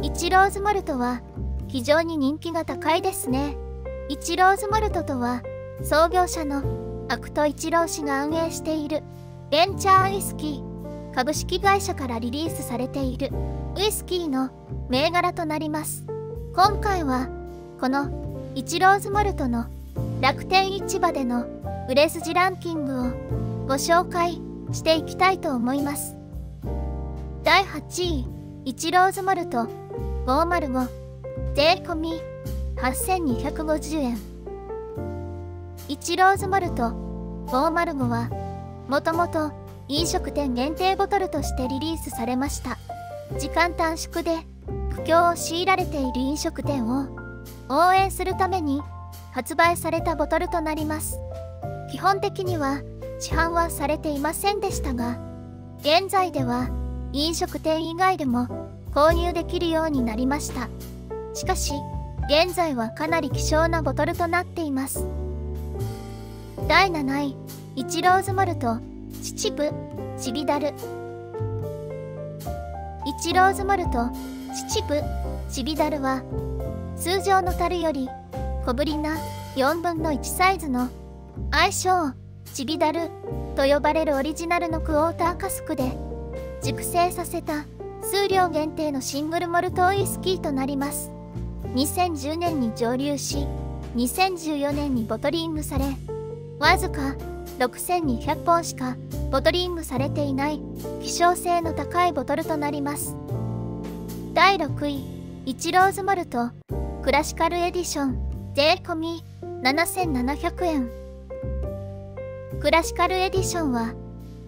イチローズモルトは非常に人気が高いですね。イチローズモルトとは、創業者のアクトイチロー氏が運営しているベンチャーウイスキー株式会社からリリースされているウイスキーの銘柄となります。今回はこのイチローズモルトの楽天市場での売れ筋ランキングをご紹介していきたいと思います。第8位、イチローズモルト505、税込8250円。イチローズモルト505はもともと飲食店限定ボトルとしてリリースされました。時間短縮で苦境を強いられている飲食店を応援するために発売されたボトルとなります。基本的には市販はされていませんでしたが、現在では飲食店以外でも購入できるようになりました。しかし現在はかなり希少なボトルとなっています。第7位、イチローズモルト秩父チビダル。イチローズモルト秩父チビダルは通常の樽より小ぶりな4分の1サイズの愛称チビダルと呼ばれるオリジナルのクォーターカスクで熟成させた数量限定のシングルモルトウイスキーとなります。2010年に蒸留し、2014年にボトリングされ、わずか6200本しかボトリングされていない希少性の高いボトルとなります。第6位、イチローズモルトクラシカルエディション税込7700円。クラシカルエディションは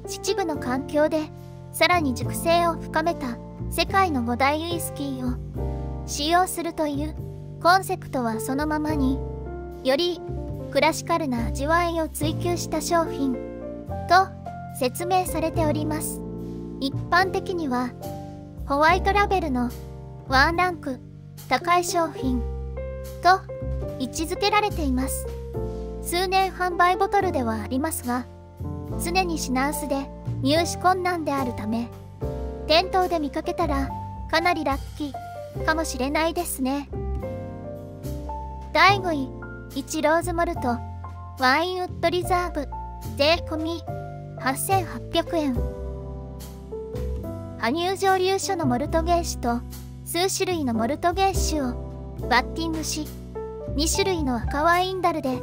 秩父の環境でさらに熟成を深めた世界の5大ウイスキーを使用するというコンセプトはそのままに、よりクラシカルな味わいを追求した商品と説明されております。一般的にはホワイトラベルのワンランク高い商品と位置づけられています。数年販売ボトルではありますが、常に品薄で入手困難であるため、店頭で見かけたらかなりラッキーかもしれないですね。第5位、イチローズモルトワインウッドリザーブ税込8800円。羽生蒸留所のモルト原酒と数種類のモルト原酒をバッティングし、2種類の赤ワインダルで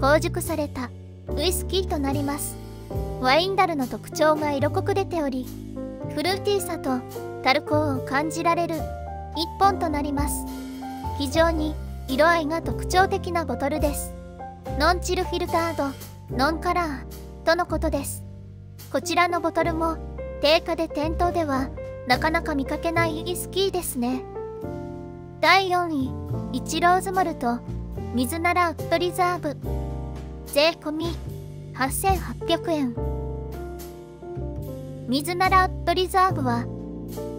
高熟されたウイスキーとなります。ワインダルの特徴が色濃く出ており、フルーティーさとタルコーを感じられる一本となります。非常に色合いが特徴的なボトルです。ノンチルフィルタードノンカラーとのことです。こちらのボトルも定価で店頭ではなかなか見かけないウイスキーですね。第4位、イチローズモルト水ならウッドリザーブ税込8800円。水ならウッドリザーブは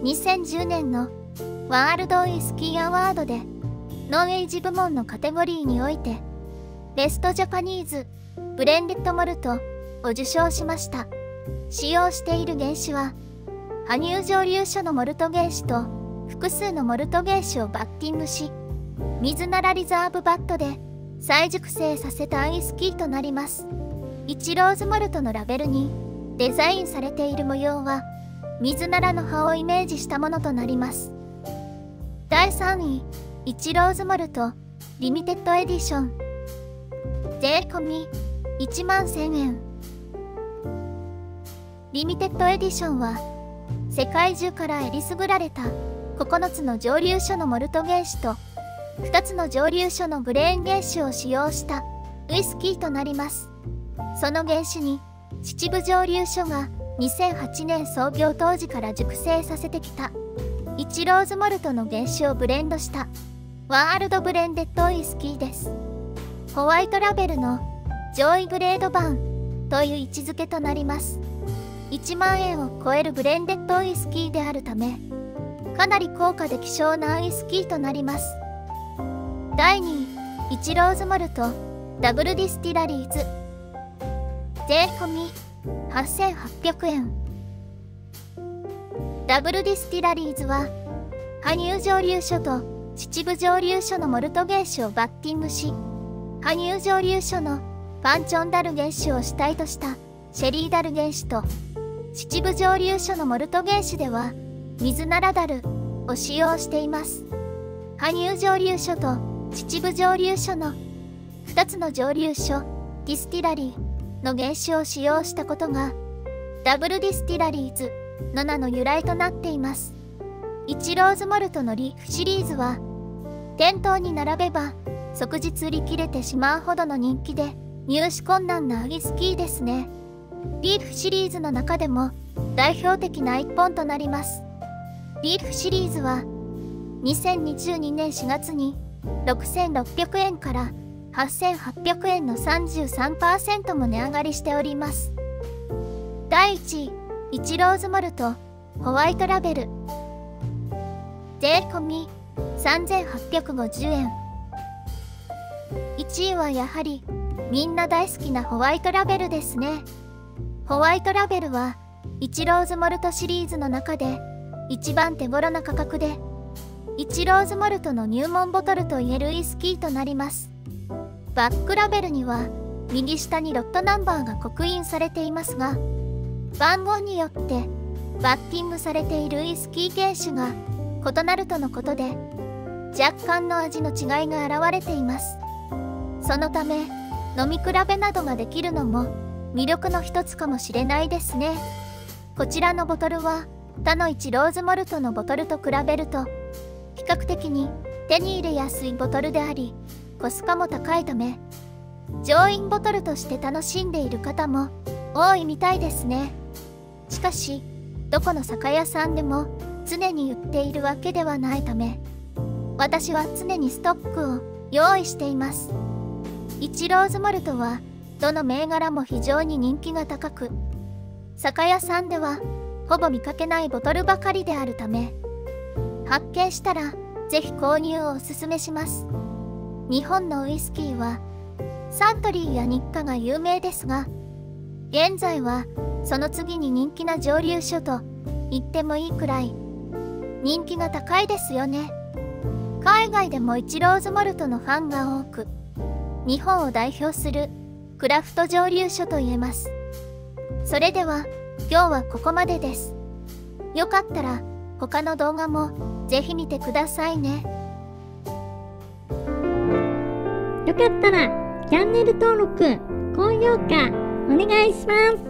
2010年のワールドウイスキーアワードでノンエイジ部門のカテゴリーにおいてベストジャパニーズブレンデッドモルトを受賞しました。使用している原酒は羽生蒸留所のモルト原酒と複数のモルト原酒をバッティングし、水ならリザーブバットで再熟成させたウイスキーとなります。イチローズモルトのラベルにデザインされている模様は水ならの葉をイメージしたものとなります。第3位、イチローズモルトリミテッドエディション税込1万1000円。リミテッドエディションは世界中からえりすぐられた9つの蒸留所のモルト原酒と2つの蒸留所のグレーン原酒を使用したウイスキーとなります。その原酒に秩父蒸留所が2008年創業当時から熟成させてきたイチローズモルトの原酒をブレンドしたワールドブレンデッドウイスキーです。ホワイトラベルの上位グレード版という位置づけとなります。1万円を超えるブレンデッドウイスキーであるため、かなり高価で希少なウイスキーとなります。第2位、イチローズモルトダブルディスティラリーズ税込8800円。ダブルディスティラリーズは羽生蒸留所と秩父蒸留所のモルト原酒をバッティングし、羽生蒸留所のパンチョンダル原酒を主体としたシェリーダル原酒と秩父蒸留所のモルト原酒では水ならダルを使用しています。羽生蒸留所と秩父蒸留所の2つの蒸留所ディスティラリーの原酒を使用したことがダブルディスティラリーズの名の由来となっています。イチローズモルトのリーフシリーズは店頭に並べば即日売り切れてしまうほどの人気で、入手困難なウイスキーですね。リーフシリーズの中でも代表的な一本となります。リーフシリーズは2022年4月に6600円から8800円の 33% も値上がりしております。第1位、イチローズモルトホワイトラベル税込3850円。1位はやはりみんな大好きなホワイトラベルですね。ホワイトラベルはイチローズモルトシリーズの中で一番手頃な価格で、イチローズモルトの入門ボトルといえるウイスキーとなります。バックラベルには右下にロットナンバーが刻印されていますが、番号によってバッティングされているウイスキー原酒が異なるとのことで、若干の味の違いが現れています。そのため飲み比べなどができるのも魅力の一つかもしれないですね。こちらのボトルは他の1ローズモルトのボトルと比べると比較的に手に入れやすいボトルであり、コスパも高いため常飲ボトルとして楽しんでいる方も多いみたいですね。しかしどこの酒屋さんでも常に売っているわけではないため、私は常にストックを用意しています。イチローズモルトはどの銘柄も非常に人気が高く、酒屋さんではほぼ見かけないボトルばかりであるため、発見したらぜひ購入をおすすめします。日本のウイスキーはサントリーや日課が有名ですが、現在はその次に人気な蒸留所と言ってもいいくらい人気が高いですよね。海外でもイチローズモルトのファンが多く、日本を代表するクラフト蒸留所と言えます。それでは今日はここまでです。よかったら他の動画もぜひ見てくださいね。よかったらチャンネル登録、高評価お願いします。